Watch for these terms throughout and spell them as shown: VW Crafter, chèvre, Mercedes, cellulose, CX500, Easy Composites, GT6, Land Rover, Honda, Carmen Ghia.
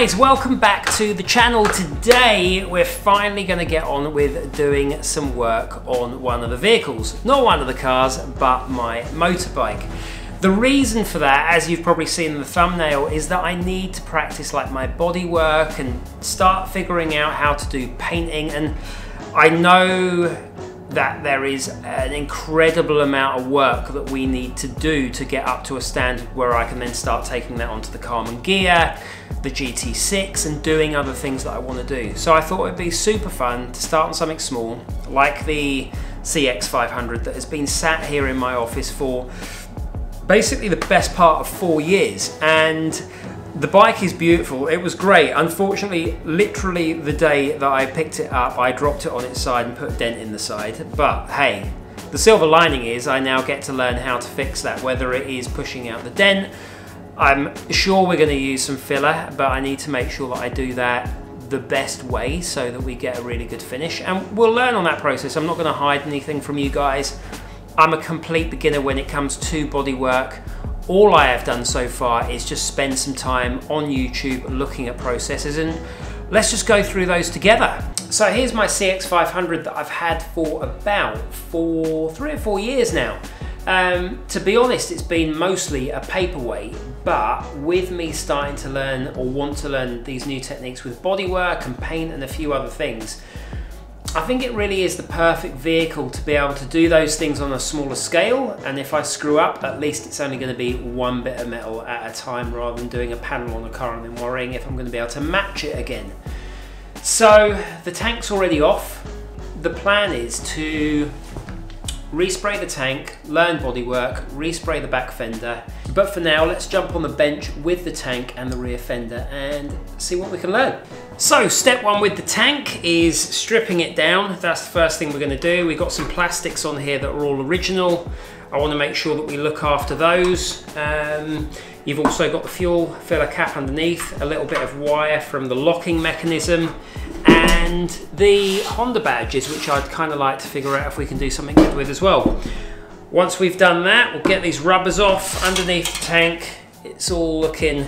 guys, welcome back to the channel. Today we're finally going to get on with doing some work on one of the vehicles, not one of the cars, but my motorbike. The reason for that, as you've probably seen in the thumbnail, is that I need to practice like my body work and start figuring out how to do painting. And I know that there is an incredible amount of work that we need to do to get up to a standard where I can then start taking that onto the Carmen Ghia, the GT6, and doing other things that I want to do. So I thought it'd be super fun to start on something small, like the CX500 that has been sat here in my office for basically the best part of 4 years, and the bike is beautiful. It was great. Unfortunately, literally the day that I picked it up, I dropped it on its side and put a dent in the side. But hey, the silver lining is I now get to learn how to fix that, whether it is pushing out the dent. I'm sure we're going to use some filler, but I need to make sure that I do that the best way so that we get a really good finish. And we'll learn on that process. I'm not going to hide anything from you guys. I'm a complete beginner when it comes to body work. All I have done so far is just spend some time on YouTube looking at processes, and let's just go through those together. So here's my CX500 that I've had for about three or four years now. To be honest, it's been mostly a paperweight, but with me starting to learn or want to learn these new techniques with bodywork and paint and a few other things, I think it really is the perfect vehicle to be able to do those things on a smaller scale. And if I screw up, at least it's only going to be one bit of metal at a time, rather than doing a panel on a car and then worrying if I'm going to be able to match it again. So the tank's already off. The plan is to respray the tank, learn bodywork, respray the back fender. But for now, let's jump on the bench with the tank and the rear fender and see what we can learn. So step one with the tank is stripping it down. That's the first thing we're going to do. We've got some plastics on here that are all original. I want to make sure that we look after those. You've also got the fuel filler cap underneath, a little bit of wire from the locking mechanism, and the Honda badges, which I'd kind of like to figure out if we can do something good with as well. Once we've done that, we'll get these rubbers off underneath the tank. It's all looking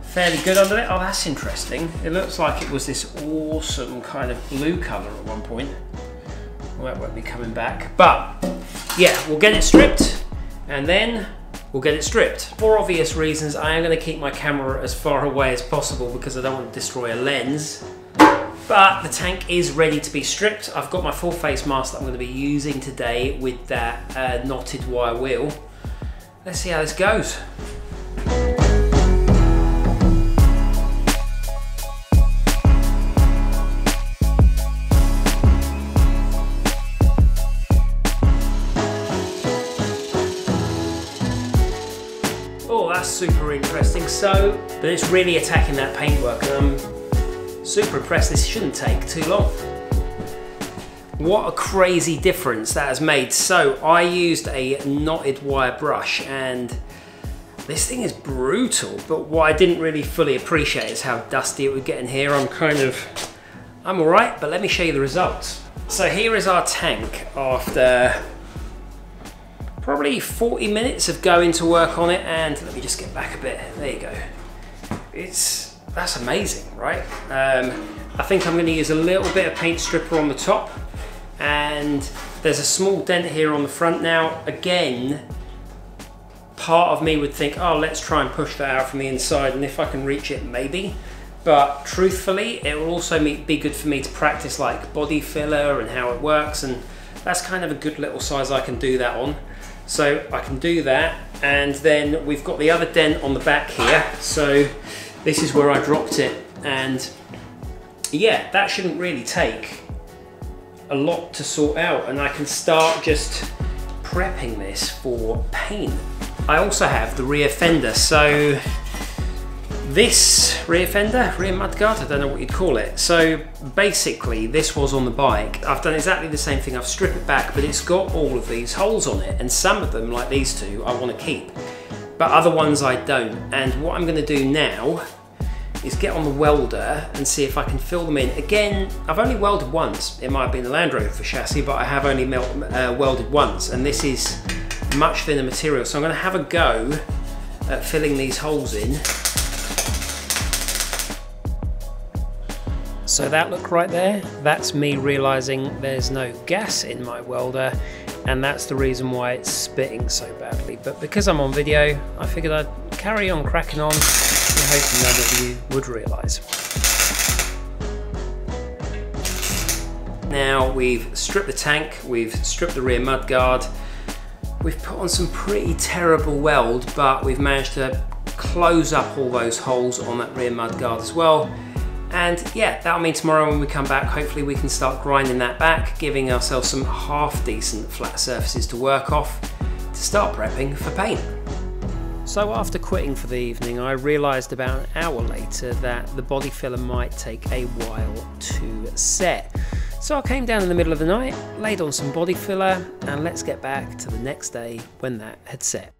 fairly good under it. Oh, that's interesting. It looks like it was this awesome kind of blue colour at one point. Well, that won't be coming back. But yeah, we'll get it stripped, and then we'll get it stripped. For obvious reasons, I am going to keep my camera as far away as possible because I don't want to destroy a lens. But the tank is ready to be stripped. I've got my full face mask that I'm going to be using today with that knotted wire wheel. Let's see how this goes. Oh, that's super interesting. So, but it's really attacking that paintwork. Super impressed. This shouldn't take too long. What a crazy difference that has made. So I used a knotted wire brush, and this thing is brutal, but what I didn't really fully appreciate is how dusty it would get in here. I'm all right, but let me show you the results. So here is our tank after probably 40 minutes of going to work on it, and let me just get back a bit. There you go. That's amazing, right? I think I'm going to use a little bit of paint stripper on the top, and there's a small dent here on the front. Now, again, part of me would think, oh, let's try and push that out from the inside, and if I can reach it, maybe. But truthfully, it will also be good for me to practice like body filler and how it works, and that's kind of a good little size I can do that on. So I can do that, and then we've got the other dent on the back here. So this is where I dropped it, and yeah, that shouldn't really take a lot to sort out, and I can start just prepping this for paint. I also have the rear fender, so this rear fender, rear mudguard, I don't know what you'd call it. So basically this was on the bike. I've done exactly the same thing. I've stripped it back, but it's got all of these holes on it, and some of them, like these two, I want to keep. But other ones I don't. And what I'm going to do now is get on the welder and see if I can fill them in. Again, I've only welded once. It might have been the Land Rover chassis, but I have only welded once, and this is much thinner material. So I'm going to have a go at filling these holes in. So that look right there, that's me realizing there's no gas in my welder, and that's the reason why it's spitting so badly. But because I'm on video, I figured I'd carry on cracking on, and hoping none of you would realize. Now we've stripped the tank, we've stripped the rear mudguard, we've put on some pretty terrible weld, but we've managed to close up all those holes on that rear mudguard as well. And yeah, that'll mean tomorrow when we come back, hopefully we can start grinding that back, giving ourselves some half decent flat surfaces to work off to start prepping for paint. So after quitting for the evening, I realized about an hour later that the body filler might take a while to set. So I came down in the middle of the night, laid on some body filler, and let's get back to the next day when that had set.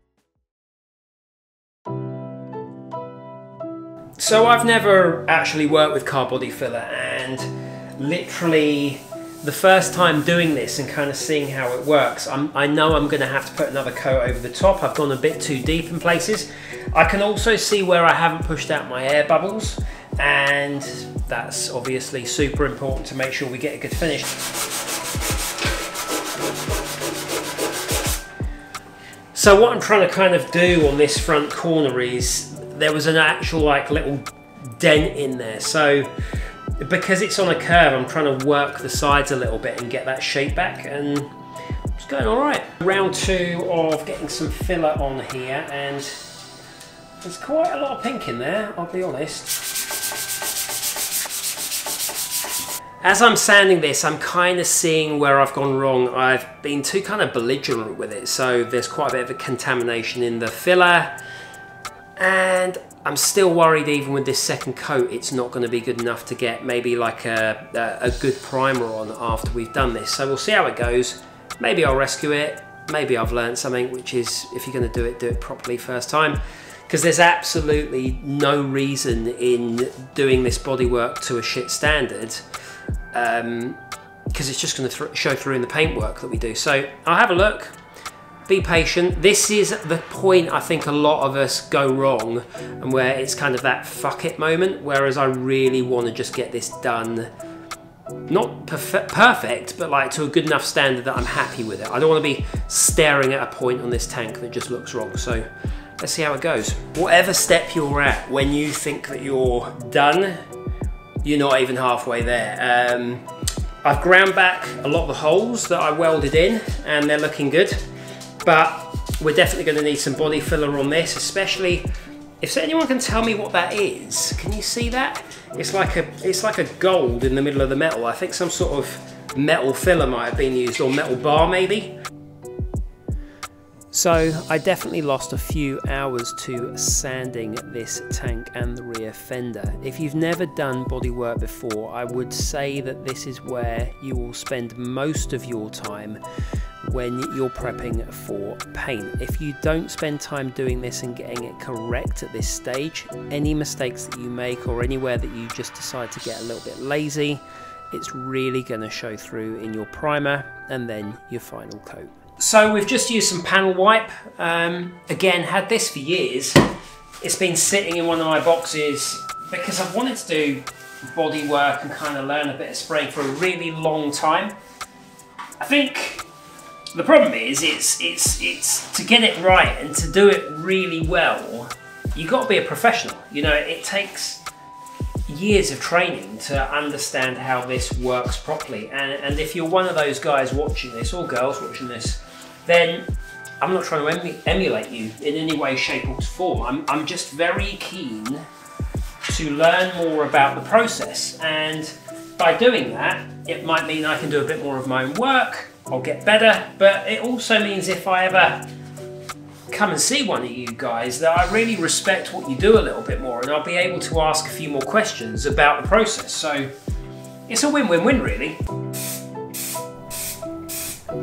So I've never actually worked with car body filler, and literally the first time doing this and kind of seeing how it works, I know I'm going to have to put another coat over the top. I've gone a bit too deep in places. I can also see where I haven't pushed out my air bubbles, and that's obviously super important to make sure we get a good finish. So what I'm trying to kind of do on this front corner is, there was an actual like little dent in there. So because it's on a curve, I'm trying to work the sides a little bit and get that shape back, and it's going all right. Round two of getting some filler on here, and there's quite a lot of pink in there, I'll be honest. As I'm sanding this, I'm kind of seeing where I've gone wrong. I've been too kind of belligerent with it, so there's quite a bit of a contamination in the filler, and I'm still worried even with this second coat it's not going to be good enough to get maybe like a good primer on after we've done this. So we'll see how it goes. Maybe I'll rescue it, maybe I've learned something, which is if you're going to do it properly first time. Because there's absolutely no reason in doing this bodywork to a shit standard, because it's just going to show through in the paintwork that we do. So I'll have a look, be patient. This is the point I think a lot of us go wrong, and where it's kind of that fuck it moment, whereas I really want to just get this done, not perfect, but like to a good enough standard that I'm happy with it. I don't want to be staring at a point on this tank that just looks wrong. So let's see how it goes. Whatever step you're at, when you think that you're done, you're not even halfway there. I've ground back a lot of the holes that I welded in, and they're looking good, but we're definitely gonna need some body filler on this, especially if anyone can tell me what that is. Can you see that? It's like a gold in the middle of the metal. I think some sort of metal filler might have been used, or metal bar maybe. So I definitely lost a few hours to sanding this tank and the rear fender. If you've never done bodywork before, I would say that this is where you will spend most of your time when you're prepping for paint. If you don't spend time doing this and getting it correct at this stage, any mistakes that you make or anywhere that you just decide to get a little bit lazy, it's really going to show through in your primer and then your final coat. So we've just used some panel wipe. Again, had this for years. It's been sitting in one of my boxes because I've wanted to do body work and kind of learn a bit of spraying for a really long time. I think the problem is it's to get it right and to do it really well, you've got to be a professional. You know, it takes years of training to understand how this works properly, and if you're one of those guys watching this, or girls watching this, then I'm not trying to emulate you in any way, shape or form. I'm just very keen to learn more about the process, and by doing that it might mean I can do a bit more of my own work, I'll get better, but it also means if I ever come and see one of you guys that I really respect what you do a little bit more, and I'll be able to ask a few more questions about the process. So it's a win-win-win really.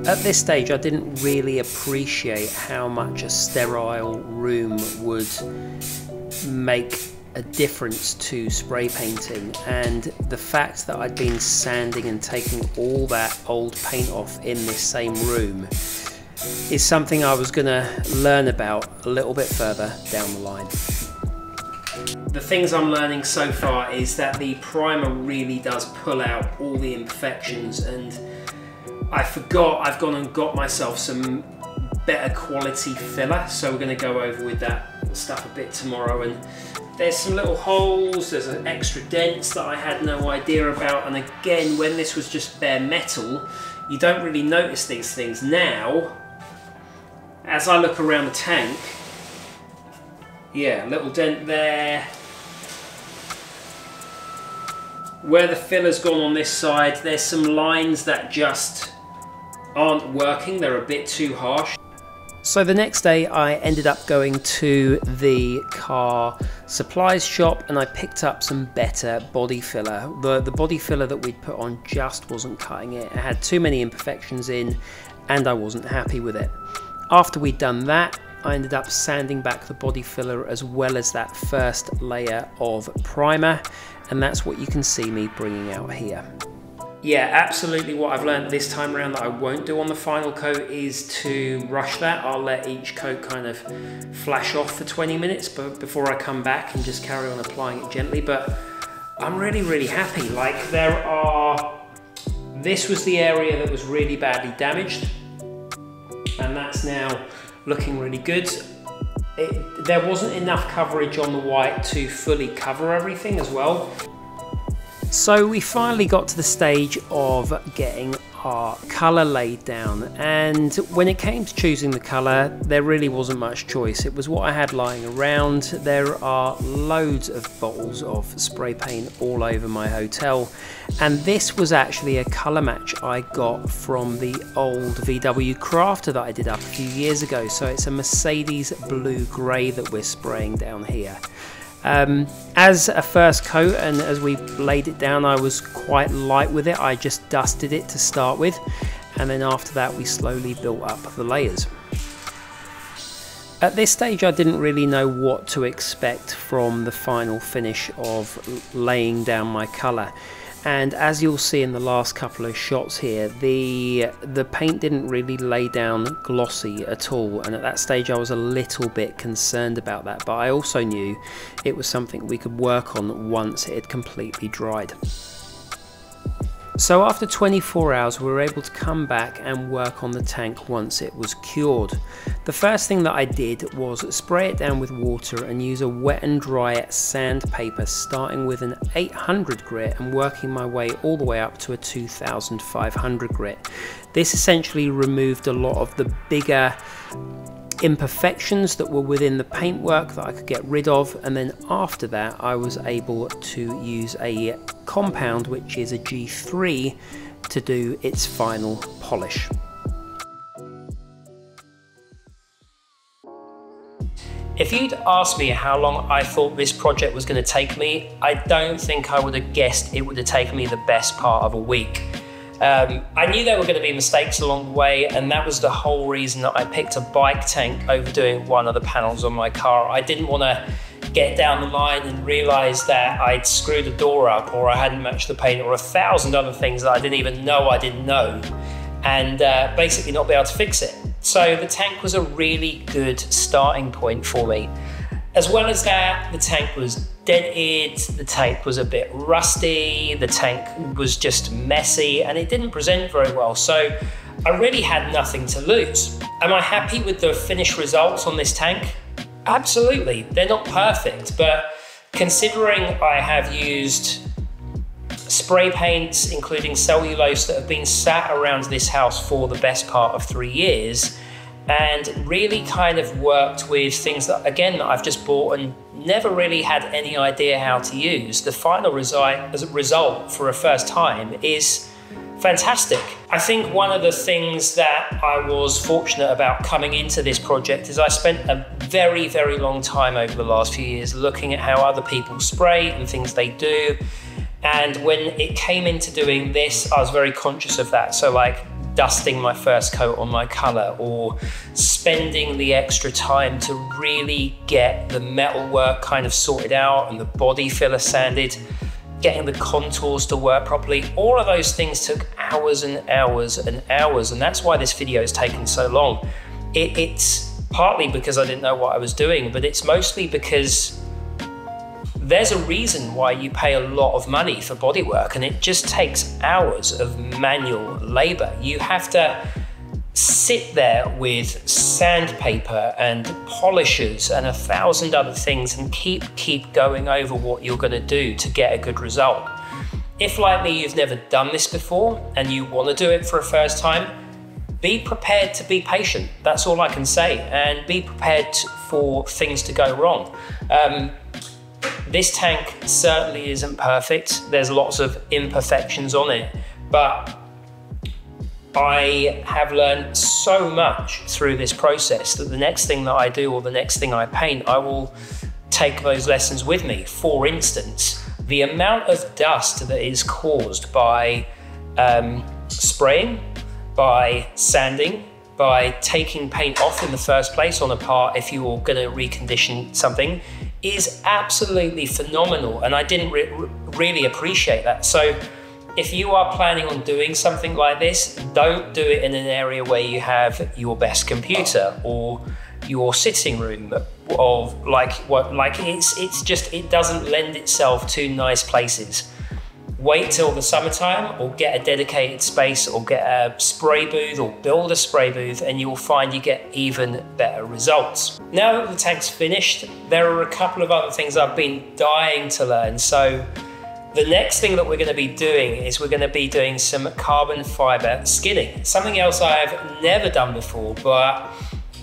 At this stage I didn't really appreciate how much a sterile room would make a difference to spray painting, and the fact that I'd been sanding and taking all that old paint off in this same room is something I was going to learn about a little bit further down the line. The things I'm learning so far is that the primer really does pull out all the imperfections, and I forgot I've gone and got myself some better quality filler, so we're going to go over with that stuff a bit tomorrow. And there's some little holes, there's an extra dents that I had no idea about, and again, when this was just bare metal, you don't really notice these things. Now, as I look around the tank, yeah, little dent there. Where the filler's gone on this side, there's some lines that just aren't working, they're a bit too harsh. So the next day I ended up going to the car supplies shop and I picked up some better body filler. The body filler that we'd put on just wasn't cutting it. It had too many imperfections in and I wasn't happy with it. After we'd done that, I ended up sanding back the body filler as well as that first layer of primer, and that's what you can see me bringing out here. Yeah, absolutely, what I've learned this time around that I won't do on the final coat is to rush that. I'll let each coat kind of flash off for 20 minutes but before I come back and just carry on applying it gently. But I'm really happy. Like, this was the area that was really badly damaged and that's now looking really good. There wasn't enough coverage on the white to fully cover everything as well. So we finally got to the stage of getting our colour laid down, and when it came to choosing the colour there really wasn't much choice. It was what I had lying around. There are loads of bottles of spray paint all over my hotel, and this was actually a colour match I got from the old VW Crafter that I did up a few years ago. So it's a Mercedes blue grey that we're spraying down here. As a first coat and as we laid it down, I was quite light with it. I just dusted it to start with, and then after that we slowly built up the layers. At this stage I didn't really know what to expect from the final finish of laying down my colour, and as you'll see in the last couple of shots here, the paint didn't really lay down glossy at all, and at that stage I was a little bit concerned about that, but I also knew it was something we could work on once it had completely dried. So after 24 hours we were able to come back and work on the tank once it was cured. The first thing that I did was spray it down with water and use a wet and dry sandpaper, starting with an 800 grit and working my way all the way up to a 2500 grit. This essentially removed a lot of the bigger imperfections that were within the paintwork that I could get rid of, and then after that I was able to use a compound, which is a G3, to do its final polish. If you'd asked me how long I thought this project was going to take me, I don't think I would have guessed it would have taken me the best part of a week. I knew there were going to be mistakes along the way, and that was the whole reason that I picked a bike tank over doing one of the panels on my car. I didn't want to get down the line and realise that I'd screwed a door up, or I hadn't matched the paint, or 1,000 other things that I didn't even know I didn't know, and basically not be able to fix it. So the tank was a really good starting point for me. As well as that, the tank was dented, the tank was a bit rusty, the tank was just messy, and it didn't present very well, so I really had nothing to lose. Am I happy with the finished results on this tank? Absolutely, they're not perfect, but considering I have used spray paints, including cellulose, that have been sat around this house for the best part of 3 years, and really kind of worked with things that, again, that I've just bought and never really had any idea how to use, the final result for a first time is fantastic. I think one of the things that I was fortunate about coming into this project is I spent a very long time over the last few years looking at how other people spray and things they do, and when it came into doing this I was very conscious of that. So like dusting my first coat on my colour, or spending the extra time to really get the metal work kind of sorted out and the body filler sanded, getting the contours to work properly, all of those things took hours and hours and hours, and that's why this video has taken so long. It's partly because I didn't know what I was doing, but it's mostly because There's a reason why you pay a lot of money for bodywork, and it just takes hours of manual labor. You have to sit there with sandpaper and polishers and 1,000 other things and keep going over what you're going to do to get a good result. If, like me, you've never done this before and you want to do it for a first time, be prepared to be patient. That's all I can say. And be prepared for things to go wrong. This tank certainly isn't perfect. There's lots of imperfections on it, but I have learned so much through this process that the next thing that I do or the next thing I paint, I will take those lessons with me. For instance, the amount of dust that is caused by spraying, by sanding, by taking paint off in the first place on a part if you're going to recondition something is absolutely phenomenal, and I didn't really appreciate that. So if you are planning on doing something like this, don't do it in an area where you have your best computer or your sitting room, of it doesn't lend itself to nice places. Wait till the summertime, or get a dedicated space, or get a spray booth, or build a spray booth, and you'll find you get even better results. Now that the tank's finished, there are a couple of other things I've been dying to learn. So the next thing that we're going to be doing is we're going to be doing some carbon fiber skinning, something else I've never done before, but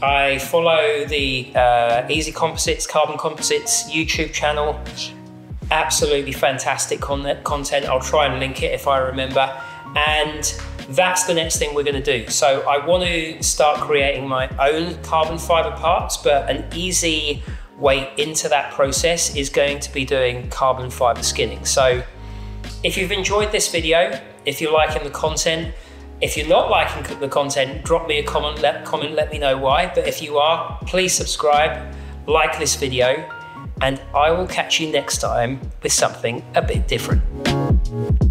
I follow the Easy Composites, Carbon Composites YouTube channel. Absolutely fantastic content. I'll try and link it if I remember. And that's the next thing we're going to do. So I want to start creating my own carbon fiber parts, but an easy way into that process is going to be doing carbon fiber skinning. So if you've enjoyed this video, if you're liking the content, if you're not liking the content, drop me a comment, let me know why. But if you are, please subscribe, like this video, and I will catch you next time with something a bit different.